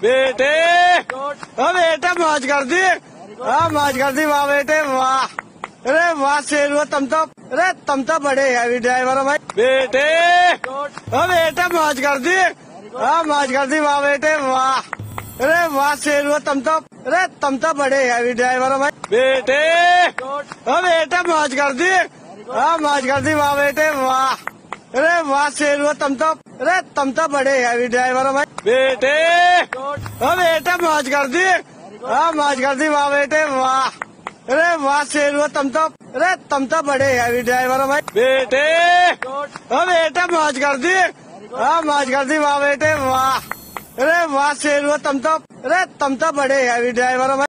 बेटे बेटे मौज कर दी, हाँ मौज कर दी, वाह बेटे वाह, अरे वाह शेर हुआ तुम तो, अरे तुम तो बड़े हैवी ड्राइवर हो भाई। बेटे बेटे मौज कर दी, हाँ मौज कर दी, वाह बेटे वाह, अरे वाह शेर हुआ तुम तो, अरे तुम तो बड़े हैवी ड्राइवर हो भाई। बेटे बेटे मौज कर दी, हाँ मौज कर दी, वाह बेटे वाह, अरे वाह शेर हुआ तुम तो, अरे तुम तो बड़े हैवी ड्राइवर हो भाई। बेटे बेटे मौज कर दी, हाँ मौज कर दी, वाह बेटे वाह, अरे वाह शेर हुआ तुम तो, अरे तुम तो बड़े हैवी ड्राइवर हो भाई। बेटे बेटे मौज कर दी, हाँ मौज कर दी, वाह बेटे वाह, अरे वाह शेर हुआ तुम तो, अरे तुम तो बड़े हैवी ड्राइवर हो भाई।